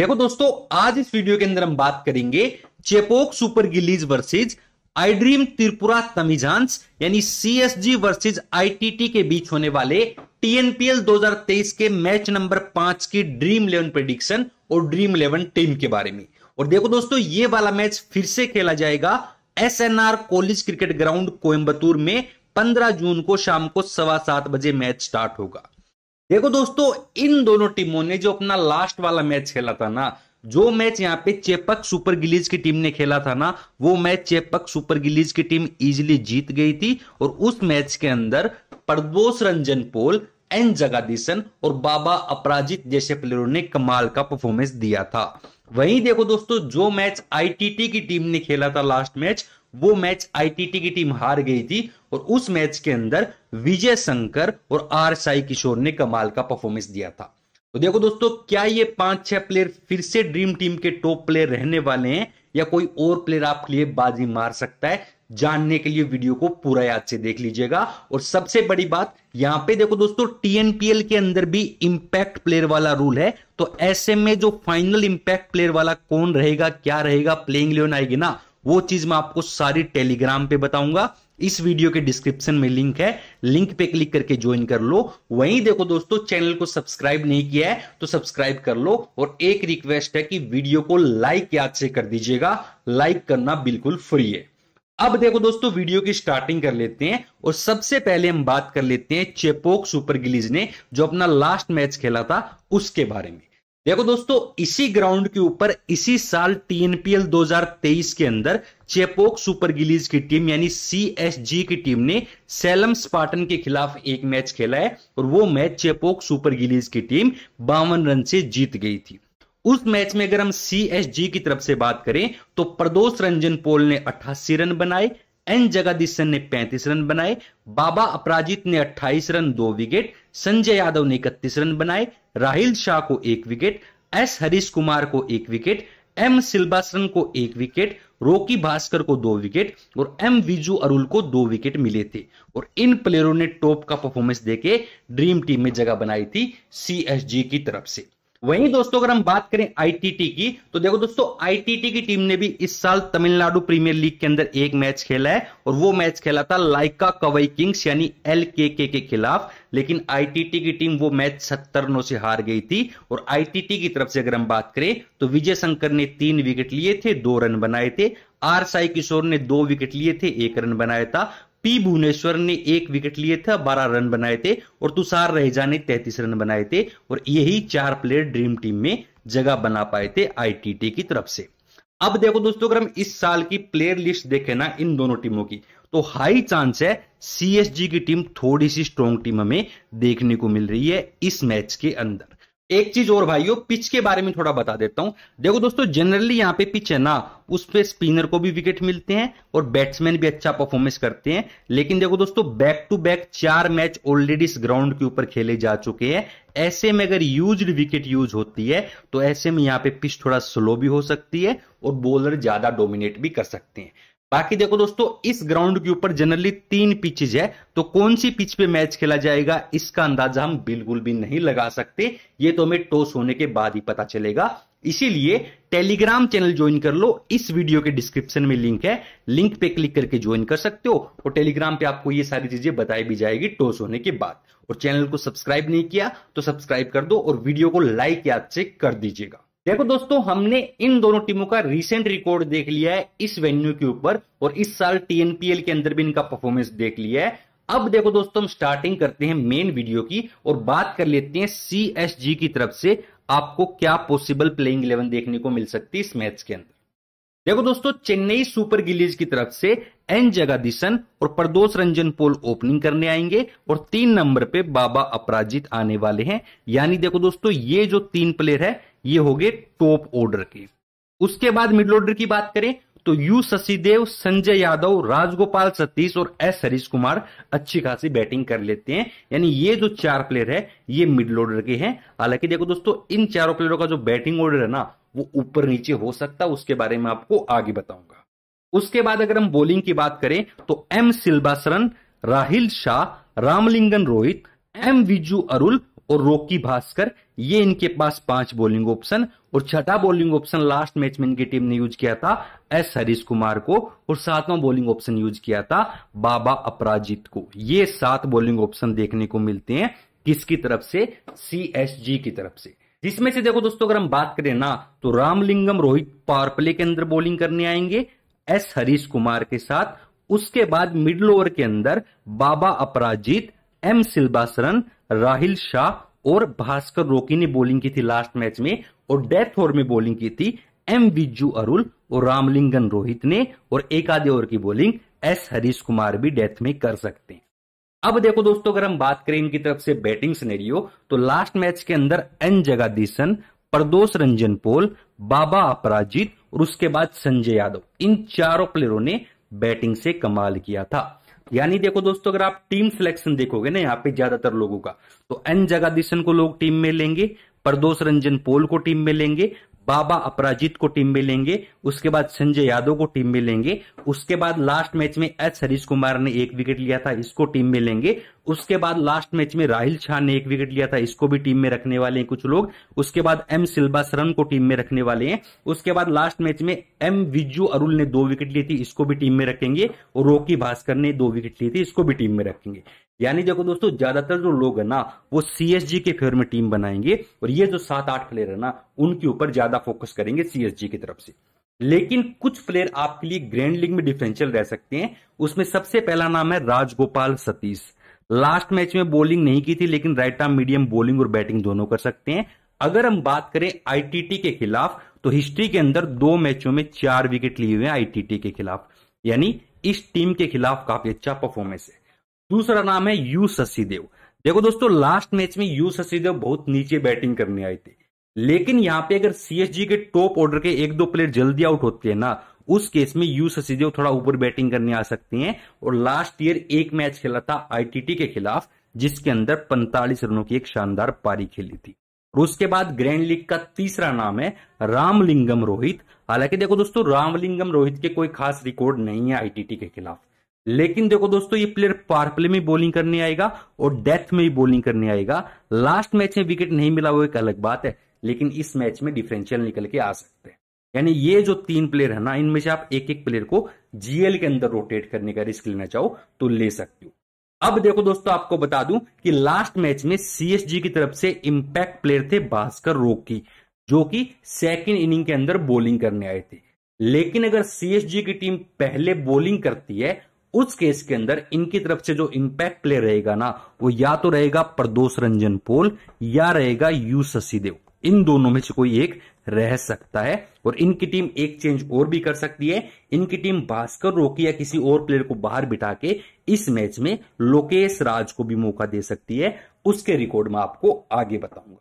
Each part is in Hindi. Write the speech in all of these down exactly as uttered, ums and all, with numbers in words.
देखो दोस्तों, आज इस वीडियो के अंदर हम बात करेंगे Chepauk super gillies versus iDream Tripura Tamizhans यानी सीएसजी वर्सेज आईटीटी के बीच होने वाले टीएनपीएल दो हज़ार तेईस के मैच नंबर पांच की ड्रीम इलेवन प्रेडिक्शन और ड्रीम इलेवन टीम के बारे में। और देखो दोस्तों, ये वाला मैच फिर से खेला जाएगा SNR college cricket ground Coimbatore में पंद्रह जून को शाम को सवा सात बजे मैच स्टार्ट होगा। देखो दोस्तों, इन दोनों टीमों ने जो अपना लास्ट वाला मैच खेला था ना, जो मैच यहाँ पे चेपक सुपर गिलीज की टीम ने खेला था ना, वो मैच चेपक सुपर गिलीज की टीम इजिली जीत गई थी। और उस मैच के अंदर प्रदोष रंजन पोल, एन जगादीशन और बाबा अपराजित जैसे प्लेयरों ने कमाल का परफॉर्मेंस दिया था। वहीं देखो दोस्तों, जो मैच आईटीटी की टीम ने खेला था लास्ट मैच, वो मैच आईटीटी की टीम हार गई थी। और उस मैच के अंदर विजय शंकर और आर साई किशोर ने कमाल का परफॉर्मेंस दिया था। तो देखो दोस्तों, क्या ये पांच छह प्लेयर फिर से ड्रीम टीम के टॉप प्लेयर रहने वाले हैं या कोई और प्लेयर आपके लिए बाजी मार सकता है? जानने के लिए वीडियो को पूरा याद से देख लीजिएगा। और सबसे बड़ी बात यहां पे देखो दोस्तों, टीएनपीएल के अंदर भी इंपैक्ट प्लेयर वाला रूल है, तो ऐसे में जो फाइनल इंपैक्ट प्लेयर वाला कौन रहेगा, क्या रहेगा, प्लेइंग इलेवन आएगी ना, वो चीज मैं आपको सारी टेलीग्राम पे बताऊंगा। इस वीडियो के डिस्क्रिप्शन में लिंक है, लिंक पे क्लिक करके ज्वाइन कर लो। वहीं देखो दोस्तों, चैनल को सब्सक्राइब नहीं किया है तो सब्सक्राइब कर लो। और एक रिक्वेस्ट है कि वीडियो को लाइक याद से कर दीजिएगा, लाइक करना बिल्कुल फ्री है। अब देखो दोस्तों, वीडियो की स्टार्टिंग कर लेते हैं। और सबसे पहले हम बात कर लेते हैं चेपोक सुपर गिलीज ने जो अपना लास्ट मैच खेला था उसके बारे में। देखो दोस्तों, इसी ग्राउंड के ऊपर इसी साल टीएनपीएल दो हज़ार तेईस के अंदर चेपोक सुपर गिलीज की टीम यानी सीएसजी की टीम ने सैलम स्पार्टन के खिलाफ एक मैच खेला है और वो मैच चेपोक सुपर गिलीज की टीम बावन रन से जीत गई थी। उस मैच में अगर हम सीएसजी की तरफ से बात करें तो प्रदोष रंजन पोल ने अट्ठासी रन बनाए, एन जगादीशन ने पैंतीस रन बनाए, बाबा अपराजित ने अट्ठाईस रन दो विकेट, संजय यादव ने इकतीस रन बनाए, राहिल शाह को एक विकेट, एस हरीश कुमार को एक विकेट, एम सिलंबरासन को एक विकेट, रोकी भास्कर को दो विकेट और एम विजू अरुल को दो विकेट मिले थे। और इन प्लेयरों ने टॉप का परफॉर्मेंस देके ड्रीम टीम में जगह बनाई थी सीएसजी की तरफ से। वहीं दोस्तों, अगर हम बात करें आईटीटी की, तो देखो दोस्तों, आईटीटी की टीम ने भी इस साल तमिलनाडु प्रीमियर लीग के अंदर एक मैच खेला है और वो मैच खेला था लाइका कवई किंग्स यानी एलकेके के खिलाफ। लेकिन आईटीटी की टीम वो मैच सत्तर रनों से हार गई थी। और आईटीटी की तरफ से अगर हम बात करें तो विजय शंकर ने तीन विकेट लिए थे, दो रन बनाए थे, आर साई किशोर ने दो विकेट लिए थे, एक रन बनाया था, पी भुवनेश्वरन ने एक विकेट लिए था, बारह रन बनाए थे और तुषार रेजा ने तैंतीस रन बनाए थे। और यही चार प्लेयर ड्रीम टीम में जगह बना पाए थे आईटीटी की तरफ से। अब देखो दोस्तों, अगर हम इस साल की प्लेयर लिस्ट देखें ना इन दोनों टीमों की, तो हाई चांस है सीएसजी की टीम थोड़ी सी स्ट्रॉन्ग टीम हमें देखने को मिल रही है इस मैच के अंदर। एक चीज और भाइयों, पिच के बारे में थोड़ा बता देता हूं। देखो दोस्तों, जनरली यहाँ पे पिच है ना, उस पे स्पिनर को भी विकेट मिलते हैं और बैट्समैन भी अच्छा परफॉर्मेंस करते हैं। लेकिन देखो दोस्तों, बैक टू बैक चार मैच ऑलरेडी इस ग्राउंड के ऊपर खेले जा चुके हैं। ऐसे में अगर यूज्ड विकेट यूज होती है तो ऐसे में यहाँ पे पिच थोड़ा स्लो भी हो सकती है और बॉलर ज्यादा डोमिनेट भी कर सकते हैं। बाकी देखो दोस्तों, इस ग्राउंड के ऊपर जनरली तीन पिचेज है, तो कौन सी पिच पे मैच खेला जाएगा इसका अंदाजा हम बिल्कुल भी नहीं लगा सकते। ये तो हमें टॉस होने के बाद ही पता चलेगा। इसीलिए टेलीग्राम चैनल ज्वाइन कर लो, इस वीडियो के डिस्क्रिप्शन में लिंक है, लिंक पे क्लिक करके ज्वाइन कर सकते हो। और टेलीग्राम पे आपको ये सारी चीजें बताई भी जाएगी टॉस होने के बाद। और चैनल को सब्सक्राइब नहीं किया तो सब्सक्राइब कर दो और वीडियो को लाइक याद से कर दीजिएगा। देखो दोस्तों, हमने इन दोनों टीमों का रीसेंट रिकॉर्ड देख लिया है इस वेन्यू के ऊपर और इस साल टीएनपीएल के अंदर भी इनका परफॉर्मेंस देख लिया है। अब देखो दोस्तों, हम स्टार्टिंग करते हैं मेन वीडियो की और बात कर लेते हैं सीएसजी की तरफ से आपको क्या पॉसिबल प्लेइंग इलेवन देखने को मिल सकती है इस मैच के अंदर। देखो दोस्तों, चेन्नई सुपर गिलीज की तरफ से एन जगादीशन और प्रदोष रंजन पोल ओपनिंग करने आएंगे और तीन नंबर पे बाबा अपराजित आने वाले हैं। यानी देखो दोस्तों, ये जो तीन प्लेयर है ये हो गए टॉप ऑर्डर के। उसके बाद मिडिल ऑर्डर की बात करें तो यू शशिधर, संजय यादव, राजगोपाल सतीश और एस हरीश कुमार अच्छी खासी बैटिंग कर लेते हैं। यानी ये जो चार प्लेयर है ये मिडिल ऑर्डर के हैं। हालांकि देखो दोस्तों, इन चारों प्लेयरों का जो बैटिंग ऑर्डर है ना वो ऊपर नीचे हो सकता है, उसके बारे में आपको आगे बताऊंगा। उसके बाद अगर हम बॉलिंग की बात करें तो एम सिलंबरासन, राहिल शाह, रामलिंगम रोहित, एम विजू अरुल और रोकी भास्कर ये इनके पास पांच बॉलिंग ऑप्शन, और छठा बॉलिंग ऑप्शन लास्ट मैच में इनकी टीम ने यूज किया था एस हरीश कुमार को, और सातवां बॉलिंग ऑप्शन यूज किया था बाबा अपराजित को। ये सात बॉलिंग ऑप्शन देखने को मिलते हैं किसकी तरफ से, सीएसजी की तरफ से। जिसमें से देखो दोस्तों अगर हम बात करें ना तो रामलिंगम रोहित पावर प्ले के अंदर बॉलिंग करने आएंगे एस हरीश कुमार के साथ, उसके बाद मिडल ओवर के अंदर बाबा अपराजित, एम सिलंबरासन, राहिल शाह और भास्कर रोकी ने बॉलिंग की थी लास्ट मैच में, और डेथ ओवर में बॉलिंग की थी एम विजू अरुल और रामलिंगन रोहित ने, और एक आधे ओवर की बॉलिंग एस हरीश कुमार भी डेथ में कर सकते हैं। अब देखो दोस्तों अगर हम बात करें इनकी तरफ से बैटिंग सिनेरियो तो लास्ट मैच के अंदर एन जगादीशन, प्रदोष रंजन पोल, बाबा अपराजित और उसके बाद संजय यादव, इन चारों प्लेयरों ने बैटिंग से कमाल किया था। यानी देखो दोस्तों अगर आप टीम सिलेक्शन देखोगे ना यहाँ पे ज्यादातर लोगों का, तो एन जगादीशन को लोग टीम में लेंगे, प्रदोष रंजन पोल को टीम में लेंगे, बाबा अपराजित को टीम में लेंगे, उसके बाद संजय यादव को टीम में लेंगे, उसके बाद लास्ट मैच में एस हरीश कुमार ने एक विकेट लिया था इसको टीम में लेंगे, उसके बाद लास्ट मैच में राहिल शाह ने एक विकेट लिया था इसको भी टीम में रखने वाले हैं कुछ लोग, उसके बाद एम सिलंबरासन को टीम में रखने वाले हैं, उसके बाद लास्ट मैच में एम विजू अरुल ने दो विकेट ली थी इसको भी टीम में रखेंगे, और रोकी भास्कर ने दो विकेट ली थी इसको भी टीम में रखेंगे। यानी देखो दोस्तों ज्यादातर जो लोग है ना वो सीएसजी के फेवर में टीम बनाएंगे, और ये जो सात आठ प्लेयर है ना उनके ऊपर ज्यादा फोकस करेंगे सीएसजी की तरफ से। लेकिन कुछ प्लेयर आपके लिए ग्रैंड लीग में डिफरेंशियल रह सकते हैं, उसमें सबसे पहला नाम है राजगोपाल सतीश। लास्ट मैच में बॉलिंग नहीं की थी लेकिन राइट आर्म मीडियम बॉलिंग और बैटिंग दोनों कर सकते हैं। अगर हम बात करें आईटीटी के खिलाफ तो हिस्ट्री के अंदर दो मैचों में चार विकेट लिए हुए हैं आईटीटी के खिलाफ, यानी इस टीम के खिलाफ काफी अच्छा परफॉर्मेंस है। दूसरा नाम है यू शशिधर। देखो दोस्तों लास्ट मैच में यू शशिधर बहुत नीचे बैटिंग करने आए थे, लेकिन यहां पे अगर सीएसजी के टॉप ऑर्डर के एक दो प्लेयर जल्दी आउट होते हैं ना उस केस में यू शशिधर थोड़ा ऊपर बैटिंग करने आ सकते हैं। और लास्ट ईयर एक मैच खेला था आईटीटी के खिलाफ जिसके अंदर पैंतालीस रनों की एक शानदार पारी खेली थी। और उसके बाद ग्रैंड लीग का तीसरा नाम है रामलिंगम रोहित। हालांकि देखो दोस्तों रामलिंगम रोहित के कोई खास रिकॉर्ड नहीं है आईटीटी के खिलाफ, लेकिन देखो दोस्तों ये प्लेयर पावर प्ले में बॉलिंग करने आएगा और डेथ में भी बॉलिंग करने आएगा। लास्ट मैच में विकेट नहीं मिला वो एक अलग बात है, लेकिन इस मैच में डिफरेंशियल निकल के आ सकते हैं। यानी ये जो तीन प्लेयर है ना इनमें से आप एक एक प्लेयर को जीएल के अंदर रोटेट करने का रिस्क लेना चाहो तो ले सकते हो। अब देखो दोस्तों आपको बता दूं कि लास्ट मैच में सीएसजी की तरफ से इंपैक्ट प्लेयर थे भास्कर रोकी, जो कि सेकेंड इनिंग के अंदर बॉलिंग करने आए थे। लेकिन अगर सीएसजी की टीम पहले बॉलिंग करती है उस केस के अंदर इनकी तरफ से जो इंपैक्ट प्लेयर रहेगा ना वो या तो रहेगा प्रदोष रंजन पोल या रहेगा यू शशिधर, इन दोनों में से कोई एक रह सकता है। और इनकी टीम एक चेंज और भी कर सकती है, इनकी टीम भास्कर रोकी या किसी और प्लेयर को बाहर बिठा के इस मैच में लोकेश राज को भी मौका दे सकती है, उसके रिकॉर्ड में आपको आगे बताऊंगा।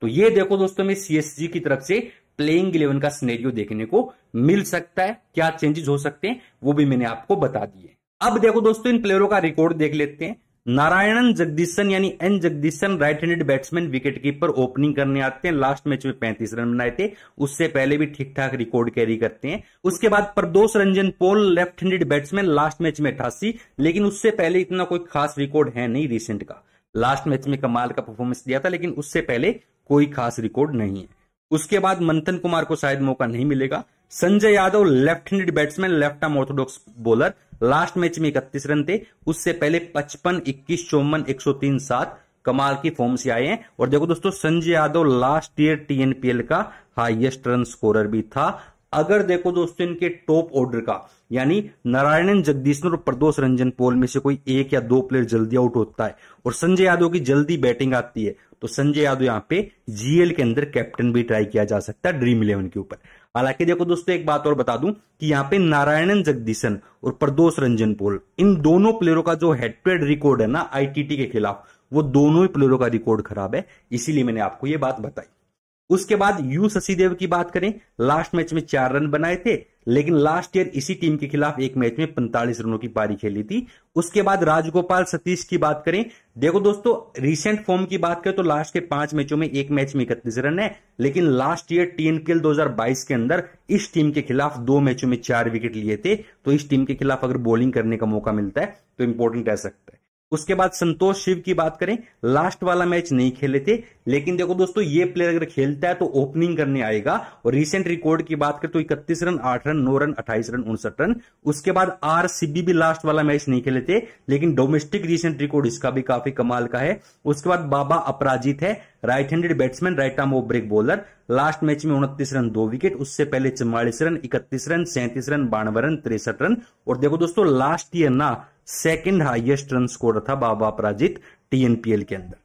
तो ये देखो दोस्तों में सीएसजी की तरफ से प्लेइंग इलेवन का सिनेरियो देखने को मिल सकता है, क्या चेंजेस हो सकते हैं वो भी मैंने आपको बता दिए। अब देखो दोस्तों इन प्लेयरों का रिकॉर्ड देख लेते हैं। नारायणन जगदीशन यानी N Jagadeesan right handed batsman wicketkeeper opening करने आते हैं, लास्ट मैच में पैंतीस रन बनाए थे, उससे पहले भी ठीक ठाक रिकॉर्ड कैरी करते हैं। उसके बाद Pradosh Ranjan Paul left handed batsman, last match में अट्ठासी, लेकिन उससे पहले इतना कोई खास रिकॉर्ड है नहीं, रिसेंट का लास्ट मैच में कमाल का परफॉर्मेंस दिया था लेकिन उससे पहले कोई खास रिकॉर्ड नहीं है। उसके बाद मंथन कुमार को शायद मौका नहीं मिलेगा। Sanjay Yadav left handed batsman, left arm orthodox bowler, last match में इकतीस रन थे, उससे पहले पचपन, इक्कीस, चौवन, एक सौ तीन, सात कमाल की फॉर्म से आए हैं। और देखो दोस्तों Sanjay Yadav last year TNPL का हाईएस्ट रन स्कोरर भी था। अगर देखो दोस्तों इनके टॉप ऑर्डर का यानी नारायणन जगदीशन और प्रदोष रंजन पोल में से कोई एक या दो प्लेयर जल्दी आउट होता है और संजय यादव की जल्दी बैटिंग आती है तो संजय यादव यहाँ पे जीएल के अंदर कैप्टन भी ट्राई किया जा सकता है ड्रीम इलेवन के ऊपर। हालांकि देखो दोस्तों एक बात और बता दूं कि यहाँ पे नारायणन जगदीशन और प्रदोष रंजन पोल इन दोनों प्लेयरों का जो हेड टू हेड रिकॉर्ड है ना आईटीटी के खिलाफ वो दोनों ही प्लेयरों का रिकॉर्ड खराब है, इसीलिए मैंने आपको ये बात बताई। उसके बाद यू शशिधर की बात करें, लास्ट मैच में चार रन बनाए थे, लेकिन लास्ट ईयर इसी टीम के खिलाफ एक मैच में पैंतालीस रनों की पारी खेली थी। उसके बाद राजगोपाल सतीश की बात करें, देखो दोस्तों रिसेंट फॉर्म की बात करें तो लास्ट के पांच मैचों में एक मैच में इकतीस रन है, लेकिन लास्ट ईयर टीएनपीएल दो हज़ार बाईस के अंदर इस टीम के खिलाफ दो मैचों में चार विकेट लिए थे। तो इस टीम के खिलाफ अगर बॉलिंग करने का मौका मिलता है तो इंपॉर्टेंट रह सकता है। उसके बाद संतोष शिव की बात करें, लास्ट वाला मैच नहीं खेले थे, लेकिन देखो दोस्तों ये प्लेयर अगर खेलता है तो ओपनिंग करने आएगा। और रिसेंट रिकॉर्ड की बात करें तो इकतीस रन, आठ रन, नौ रन, अट्ठाईस रन, उनसठ रन। उसके बाद आर सीबी भी लास्ट वाला मैच नहीं खेले थे, लेकिन डोमेस्टिक रिसेंट रिकॉर्ड इसका भी काफी कमाल का है। उसके बाद बाबा अपराजित है, right handed batsman, right arm off break bowler, last match में उनतीस रन, दो विकेट। उससे पहले चौवालीस रन, इकतीस रन, सैंतीस रन, बानवे रन, तिरसठ रन। और देखो दोस्तों लास्ट ईयर ना सेकंड हाईएस्ट रन स्कोर था बाबा अपराजित टीएनपीएल के अंदर।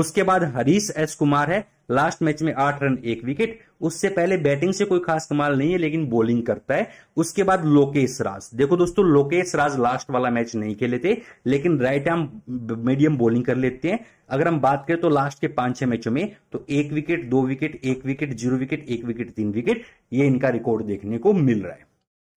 उसके बाद हरीश एस कुमार है, लास्ट मैच में आठ रन, एक विकेट। उससे पहले बैटिंग से कोई खास कमाल नहीं है, लेकिन बॉलिंग करता है। उसके बाद लोकेश राज, देखो दोस्तों लोकेश राज लास्ट वाला मैच नहीं खेले थे, लेकिन राइट आर्म मीडियम बॉलिंग कर लेते हैं। अगर हम बात करें तो लास्ट के पांच छह मैचों में तो एक विकेट, दो विकेट, एक विकेट, जीरो विकेट, एक विकेट, तीन विकेट, ये इनका रिकॉर्ड देखने को मिल रहा है।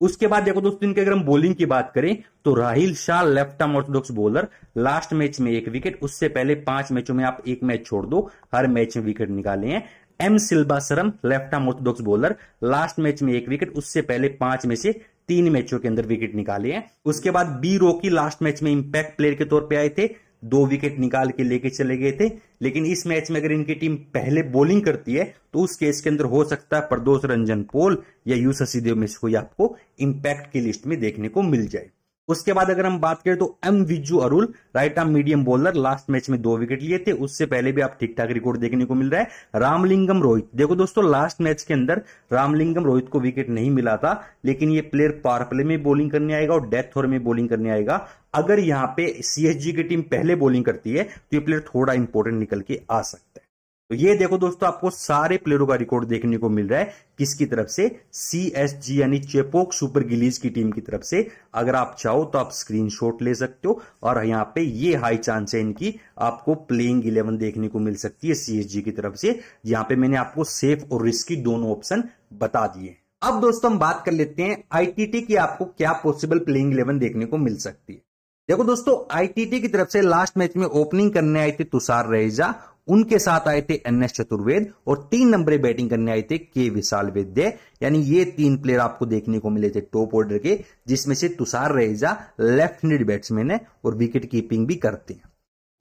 उसके बाद देखो दोस्तों इनके अगर हम बॉलिंग की बात करें तो Rahil Shah left arm orthodox bowler, last match में एक विकेट। उससे पहले पांच मैचों में आप एक मैच छोड़ दो, हर मैच में विकेट निकाले हैं। M Silambarasan left arm orthodox bowler, last match में एक विकेट। उससे पहले पांच में से तीन मैचों के अंदर विकेट निकाले हैं। उसके बाद बी रोकी लास्ट मैच में इंपैक्ट प्लेयर के तौर पर आए थे, दो विकेट निकाल के लेके चले गए थे। लेकिन इस मैच में अगर इनकी टीम पहले बॉलिंग करती है तो उस केस के अंदर हो सकता है प्रदोष रंजन पोल या यू शशिधर में से कोई आपको इंपैक्ट की लिस्ट में देखने को मिल जाए। उसके बाद अगर हम बात करें तो M Viju Arul right arm medium bowler, last match में दो विकेट लिए थे। उससे पहले भी आप ठीक ठाक रिकॉर्ड देखने को मिल रहा है। रामलिंगम रोहित, देखो दोस्तों लास्ट मैच के अंदर रामलिंगम रोहित को विकेट नहीं मिला था, लेकिन ये प्लेयर पावर प्ले में बॉलिंग करने आएगा और डेथ ओवर में बॉलिंग करने आएगा। अगर यहाँ पे सीएसजी की टीम पहले बॉलिंग करती है तो ये प्लेयर थोड़ा इंपोर्टेंट निकल के आ सकता है। तो ये देखो दोस्तों आपको सारे प्लेयरों का रिकॉर्ड देखने को मिल रहा है किसकी तरफ से, सीएसजी यानी चेपौक सुपर गिलीज की टीम की तरफ से। अगर आप चाहो तो आप स्क्रीनशॉट ले सकते हो, और यहाँ पे ये हाई चांस है इनकी आपको प्लेइंग इलेवन देखने को मिल सकती है सीएसजी की तरफ से। यहाँ पे मैंने आपको सेफ और रिस्की दोनों ऑप्शन बता दिए। अब दोस्तों हम बात कर लेते हैं आईटीटी की, आपको क्या पॉसिबल प्लेइंग इलेवन देखने को मिल सकती है। देखो दोस्तों आईटीटी की तरफ से लास्ट मैच में ओपनिंग करने आए थे तुषार रेजा, उनके साथ आए थे एनएस चतुर्वेदी, और तीन नंबर बैटिंग करने आए थे के विशाल वैद्य। यानी ये तीन प्लेयर आपको देखने को मिले थे टॉप ऑर्डर के, जिसमें से तुषार रेजा लेफ्ट हैंडेड बैट्समैन है और विकेट कीपिंग भी करते हैं।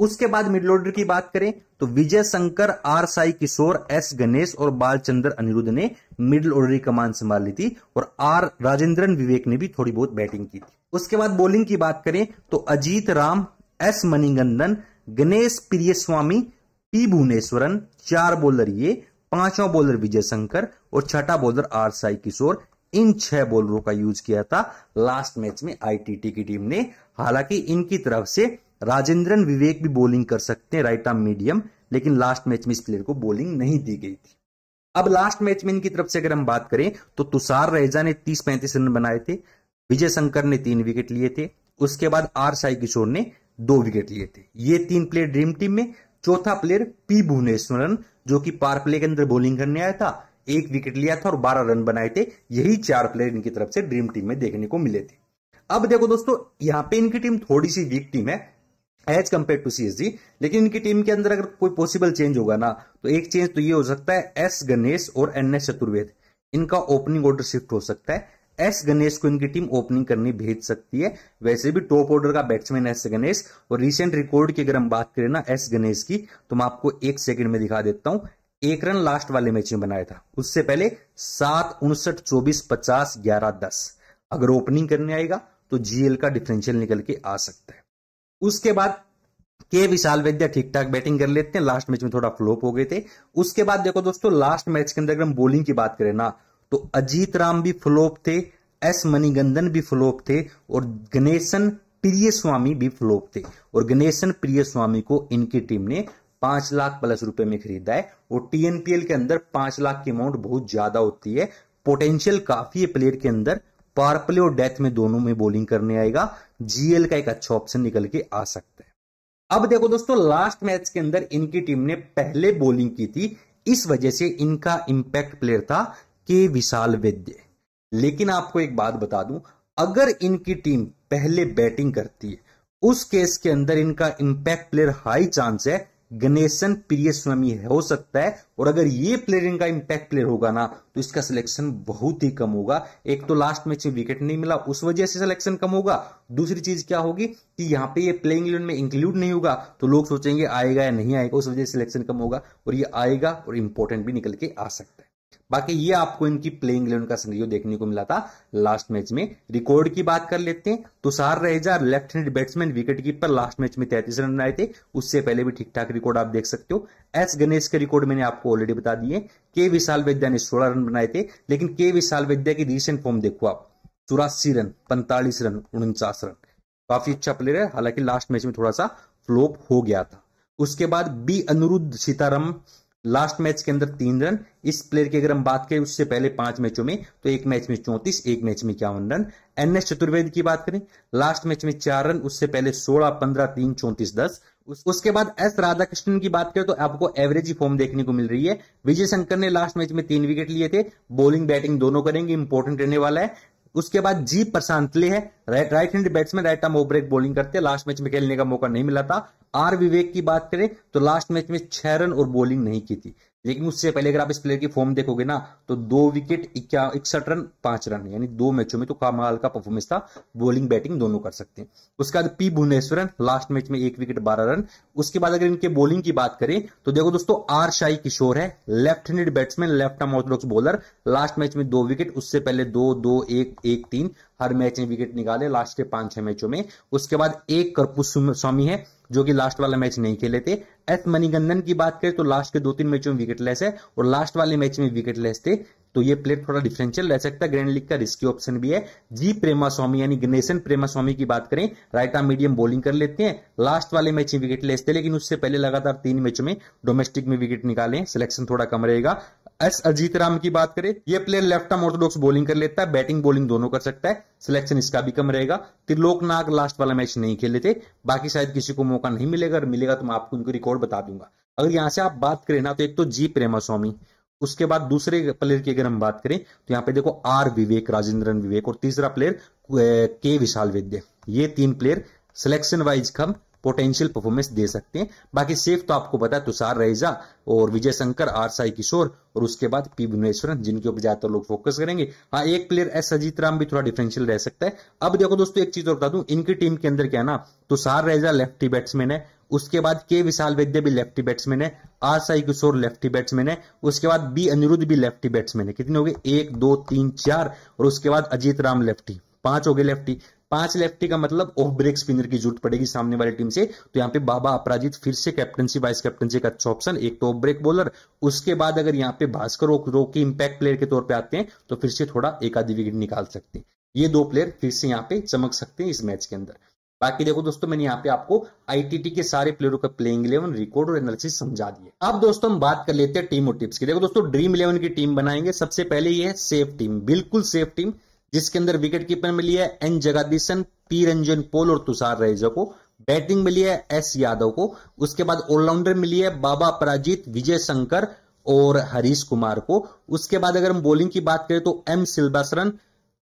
उसके बाद मिडल ऑर्डर की बात करें तो विजय शंकर, आर साई किशोर, एस गणेश और बालचंद्र अनिरुद्ध ने मिडल ऑर्डर की कमान संभाल ली थी, और आर राजेंद्रन विवेक ने भी थोड़ी बहुत बैटिंग की थी। उसके बाद बॉलिंग की बात करें तो अजीत राम, एस मणिकंदन, गणेश प्रियस्वामी, पी भुवनेश्वरन, चार बॉलर ये, पांचवा बॉलर विजय शंकर और छठा बॉलर आर साई किशोर, इन छह बॉलरों का यूज किया था लास्ट मैच में आईटीटी की टीम ने। हालांकि इनकी तरफ से राजेंद्रन विवेक भी बॉलिंग कर सकते हैं राइट आर्म मीडियम, लेकिन लास्ट मैच में इस प्लेयर को बॉलिंग नहीं दी गई थी। अब लास्ट मैच में इनकी तरफ से अगर हम बात करें तो तुषार रेजा ने तीस पैंतीस रन बनाए थे, विजय शंकर ने तीन विकेट लिए थे, उसके बाद आर साई किशोर ने दो विकेट लिए थे। ये तीन प्लेयर ड्रीम टीम में, चौथा प्लेयर पी भुवनेश्वरन जो कि पावर प्ले के अंदर बॉलिंग करने आया था, एक विकेट लिया था और बारह रन बनाए थे। यही चार प्लेयर इनकी तरफ से ड्रीम टीम में देखने को मिले थे। अब देखो दोस्तों यहाँ पे इनकी टीम थोड़ी सी वीक टीम है एज कंपेयर टू सीएसजी, लेकिन इनकी टीम के अंदर अगर कोई पॉसिबल चेंज होगा ना तो एक चेंज तो ये हो सकता है, एस गणेश और एन एस चतुर्वेदी इनका ओपनिंग ऑर्डर शिफ्ट हो सकता है। एस गणेश को इनकी टीम ओपनिंग करने भेज सकती है, वैसे भी टॉप ऑर्डर का बैट्समैन एस गणेश। और रिसेंट रिकॉर्ड की अगर हम बात करें ना एस गणेश की, तो मैं आपको एक सेकंड में दिखा देता हूं। एक रन लास्ट वाले मैच में बनाया था, उससे पहले सात, उनसठ, चौबीस, पचास, ग्यारह, दस। अगर ओपनिंग करने आएगा तो जीएल का डिफरेंशियल निकल के आ सकता है। उसके बाद के विशाल वैद्य ठीक ठाक बैटिंग कर लेते हैं, लास्ट मैच में थोड़ा फ्लॉप हो गए थे। उसके बाद देखो दोस्तों लास्ट मैच के अंदर अगर हम बॉलिंग की बात करें ना तो अजीत राम भी फ्लॉप थे, एस मणिकंदन भी फ्लॉप थे और गणेशन प्रियस्वामी भी फ्लॉप थे। और गणेशन प्रियस्वामी को इनकी टीम ने पांच लाख प्लस रुपए में खरीदा है, और टीएनपीएल के अंदर पांच लाख की अमाउंट बहुत ज्यादा होती है। पोटेंशियल काफी है प्लेयर के अंदर, पावर प्ले और डेथ में दोनों में बॉलिंग करने आएगा, जीएल का एक अच्छा ऑप्शन निकल के आ सकता है। अब देखो दोस्तों लास्ट मैच के अंदर इनकी टीम ने पहले बॉलिंग की थी, इस वजह से इनका इंपैक्ट प्लेयर था के विशाल वैद्य। लेकिन आपको एक बात बता दूं, अगर इनकी टीम पहले बैटिंग करती है उस केस के अंदर इनका इंपैक्ट प्लेयर हाई चांस है गणेश प्रियस्वामी हो सकता है। और अगर ये प्लेयर इनका इंपैक्ट प्लेयर होगा ना तो इसका सिलेक्शन बहुत ही कम होगा। एक तो लास्ट मैच में विकेट नहीं मिला उस वजह से सिलेक्शन कम होगा, दूसरी चीज क्या होगी कि यहाँ पे ये प्लेइंग इलेवन में इंक्लूड नहीं होगा तो लोग सोचेंगे आएगा या नहीं आएगा, उस वजह से सिलेक्शन कम होगा। और ये आएगा और इंपॉर्टेंट भी निकल के आ सकता है। बाकी ये आपको इनकी प्लेइंग इलेवन का सिनेरियो देखने को मिला था लास्ट मैच में। रिकॉर्ड की बात कर लेते हैं, तुषार रेजा left hand batsman wicket keeper last match में तैंतीस रन बनाए थे, उससे पहले भी ठीक ठाक रिकॉर्ड आप देख सकते हो। एस गणेश के रिकॉर्ड मैंने आपको ऑलरेडी बता दिए। के विशाल वैद्या ने सोलह रन बनाए थे, लेकिन के विशाल वैद्या की रिसेंट फॉर्म देखो आप, चौरासी रन, पैंतालीस रन, उनचास रन, काफी अच्छा प्लेयर है। हालांकि लास्ट मैच में थोड़ा सा फ्लोप हो गया था। उसके बाद B Anirudh Sitaram last match के अंदर तीन रन, इस प्लेयर की अगर हम बात करें उससे पहले पांच मैचों में तो एक मैच में चौंतीस, एक मैच में इक्यावन रन। एनएस चतुर्वेदी की बात करें लास्ट मैच में चार रन, उससे पहले सोलह, पंद्रह, तीन, चौंतीस, दस। उस, उसके बाद एस राधाकृष्णन की बात करें तो आपको एवरेज ही फॉर्म देखने को मिल रही है। विजय शंकर ने लास्ट मैच में तीन विकेट लिए थे, बॉलिंग बैटिंग दोनों करेंगे, इंपॉर्टेंट रहने वाला है। उसके बाद जी प्रशांतले है, right right hand batsman, right arm off break bowling करते हैं, लास्ट मैच में खेलने का मौका नहीं मिला था। आर विवेक की बात करें तो लास्ट मैच में छह रन और बॉलिंग नहीं की थी, लेकिन उससे पहले अगर आप इस प्लेयर की फॉर्म देखोगे ना तो दो विकेट, इकसठ रन, पांच रन, यानी दो मैचों में तो कमाल का परफॉर्मेंस था, बॉलिंग बैटिंग दोनों कर सकते हैं। उसके बाद पी भुवनेश्वरन लास्ट मैच में एक विकेट, बारह रन। उसके बाद अगर इनके बॉलिंग की बात करें तो देखो दोस्तों आर साई किशोर है, left handed batsman, left arm orthodox bowler, last match में दो विकेट, उससे पहले दो, दो, एक, एक, तीन, हर मैच में विकेट निकाले लास्ट के पांच छह मैचों में। उसके बाद एक कर्पूर स्वामी है जो कि लास्ट वाला मैच नहीं खेले थे। एस मणिकंदन की बात करें तो लास्ट के दो तीन मैचों में विकेटलेस है और लास्ट वाले मैच में विकेटलेस थे, तो ये प्लेयर थोड़ा डिफरेंशियल रह सकता है, ग्रैंड लीग का रिस्की ऑप्शन भी है। जी प्रेमास्वामी यानी गणेशन प्रेमास्वामी की बात करें राइट आर्म मीडियम बॉलिंग कर लेते हैं, लास्ट वाले मैच में विकेटलेस थे, लेकिन उससे पहले लगातार तीन मैचों में डोमेस्टिक में विकेट निकाले, सिलेक्शन थोड़ा कम रहेगा। एस अजीत राम की बात करें ये player left arm orthodox bowling कर लेता है, बैटिंग बॉलिंग दोनों कर सकता है, सिलेक्शन इसका भी कम रहेगा। त्रिलोक नाग लास्ट वाला मैच नहीं खेले थे, बाकी शायद किसी को मौका नहीं मिलेगा, अगर मिलेगा तो मैं आपको उनको रिकॉर्ड बता दूंगा। अगर यहां से आप बात करें ना तो एक तो जी प्रेमास्वामी, उसके बाद दूसरे प्लेयर की अगर हम बात करें तो यहाँ पे देखो आर विवेक, राजेंद्रन विवेक, और तीसरा प्लेयर के विशाल वैद्य, ये तीन प्लेयर सिलेक्शन वाइज कम पोटेंशियल परफॉर्मेंस दे सकते हैं। बाकी सेफ तो आपको पता है तुषार रेजा और विजय शंकर, आर साई किशोर और उसके बाद पी भुवनेश्वरन, जिनके ऊपर ज्यादातर लोग फोकस करेंगे। हाँ, एक प्लेयर एस अजीत राम भी थोड़ा डिफरेंशियल रह सकता है। अब देखो दोस्तों एक चीज और बता दूं, इनकी टीम के अंदर क्या है ना, तुषार रेजा लेफ्टी बैट्समैन है, उसके बाद के विशाल वैद्य भी लेफ्टी बैट्समैन है, R Sai Kishore lefty batsman है, उसके बाद बी अनिरुद्ध भी लेफ्टी बैट्समैन है। कितने हो गए, एक, दो, तीन, चार, और उसके बाद अजीत राम लेफ्टी, पांच हो गए लेफ्टी। पांच लेफ्टी का मतलब ऑफ ब्रेक स्पिनर की जरूरत पड़ेगी सामने वाली टीम से, तो यहाँ पे बाबा अपराजित फिर से कैप्टनसी वाइस कैप्टनसी का अच्छा ऑप्शन, एक तो ऑफ ब्रेक बॉलर। उसके बाद अगर यहाँ पे भास्कर रोकी इंपैक्ट प्लेयर के तौर पे आते हैं तो फिर से थोड़ा एक आधी विकेट निकाल सकते हैं, ये दो प्लेयर फिर से यहाँ पे चमक सकते हैं इस मैच के अंदर। बाकी देखो दोस्तों मैंने यहाँ पे आपको आईटीटी के सारे प्लेयरों का प्लेइंग इलेवन, रिकॉर्ड और एनालिसिस समझा दिए। अब दोस्तों हम बात कर लेते हैं टीम और टिप्स की। देखो दोस्तों ड्रीम इलेवन की टीम बनाएंगे, सबसे पहले ये है सेफ टीम, बिल्कुल सेफ टीम, जिसके अंदर विकेट कीपर में लिया है एन जगादीशन, पी रंजन पोल और तुषार रेजा को, बैटिंग में लिया है एस यादव को, उसके बाद ऑलराउंडर में लिया है बाबा अपराजित, विजय शंकर और हरीश कुमार को। उसके बाद अगर हम बॉलिंग की बात करें तो एम सिलंबरासन,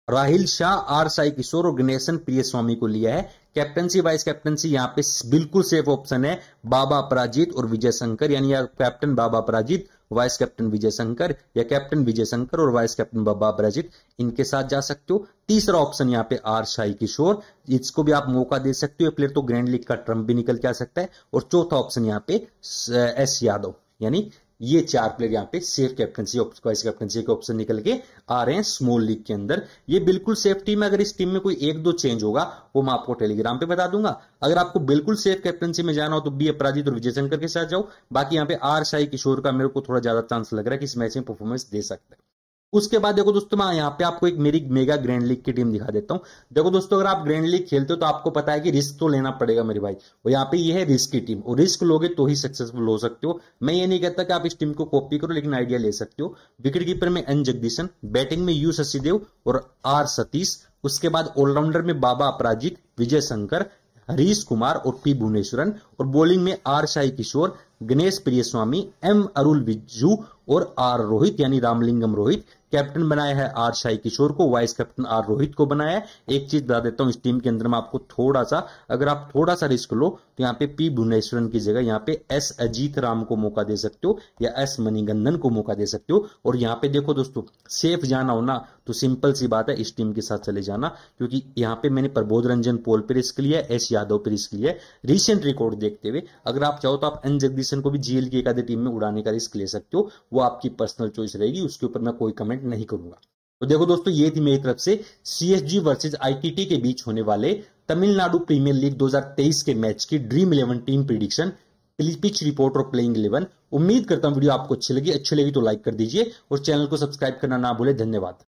राहिल शाह, आर साई किशोर और गणेशन प्रियस्वामी को लिया है। कैप्टनसी वाइस कैप्टनसी यहाँ पे बिल्कुल सेफ ऑप्शन है, बाबा अपराजित और विजय शंकर, यानी या कैप्टन बाबा अपराजित, वाइस कैप्टन विजय शंकर, या कैप्टन विजय शंकर और वाइस कैप्टन बाबा अपराजित, इनके साथ जा सकते हो। तीसरा ऑप्शन यहाँ पे आर साई किशोर, इसको भी आप मौका दे सकते हो, प्लेयर तो ग्रैंड लीग का ट्रम्प भी निकल के आ सकता है। और चौथा ऑप्शन यहाँ पे एस यादव, यानी ये चार प्लेयर यहाँ पे सेफ कैप्टनसी वाइस कैप्टनसी के ऑप्शन निकल के आ रहे हैं स्मॉल लीग के अंदर। ये बिल्कुल सेफ टीम है, अगर इस टीम में कोई एक दो चेंज होगा वो मैं आपको टेलीग्राम पे बता दूंगा। अगर आपको बिल्कुल सेफ कैप्टनसी में जाना हो तो बी अपराजित और विजय शंकर के साथ जाओ। बाकी यहाँ पे आर साई किशोर का मेरे को थोड़ा ज्यादा चांस लग रहा है कि इस मैच में परफॉर्मेंस दे सकता है। उसके बाद देखो दोस्तों मैं यहाँ पे आपको एक मेरी मेगा ग्रैंड लीग की टीम दिखा देता हूँ। देखो दोस्तों अगर आप ग्रैंड लीग खेलते हो तो आपको पता है कि रिस्क तो लेना पड़ेगा मेरे भाई, और यहाँ पे ये है रिस्क की टीम, और रिस्क लोगे तो ही सक्सेसफुल हो सकते हो। मैं ये नहीं कहता कि आप इस टीम को कॉपी करो, लेकिन आइडिया ले सकते हो। विकेट कीपर में एन जगदीशन, बैटिंग में यू शशिदेव और आर सतीश, उसके बाद ऑलराउंडर में बाबा अपराजित, विजय शंकर, हरीश कुमार और पी भुवनेश्वरन, और बॉलिंग में आर साई किशोर, गणेश प्रियस्वामी, एम अरुल विजू और आर रोहित यानी रामलिंगम रोहित, कैप्टन बनाया है आर साई किशोर को, वाइस कैप्टन आर रोहित को बनाया है। एक चीज बता देता हूं, इस टीम के अंदर में आपको थोड़ा सा, अगर आप थोड़ा सा रिस्क लो तो यहाँ पे पी भुवनेश्वरन की जगह यहाँ पे एस अजीत राम को मौका दे सकते हो या एस मणिकंदन को मौका दे सकते हो। और यहाँ पे देखो दोस्तों, सेफ जाना हो ना तो सिंपल सी बात है, इस टीम के साथ चले जाना, क्योंकि यहाँ पे मैंने प्रबोध रंजन पोल पे रिस्क लिया, एस यादव पे रिस्क लिया। रिसेंट रिकॉर्ड देखते हुए अगर आप चाहो तो आप एन जगदीशन को भी जीएल की एक आधी टीम में उड़ाने का रिस्क ले सकते हो, वो आपकी पर्सनल चॉइस रहेगी, उसके ऊपर मैं कोई कमेंट नहीं करूंगा। तो देखो दोस्तों, ये थी मेरी तरफ से सीएसजी वर्सेस आईटीटी के बीच होने वाले तमिलनाडु प्रीमियर लीग दो हज़ार तेईस के मैच की dream eleven team prediction, pitch report और प्लेइंग इलेवन। उम्मीद करता हूं वीडियो आपको अच्छी लगी अच्छी लगी तो लाइक कर दीजिए और चैनल को सब्सक्राइब करना ना भूले। धन्यवाद।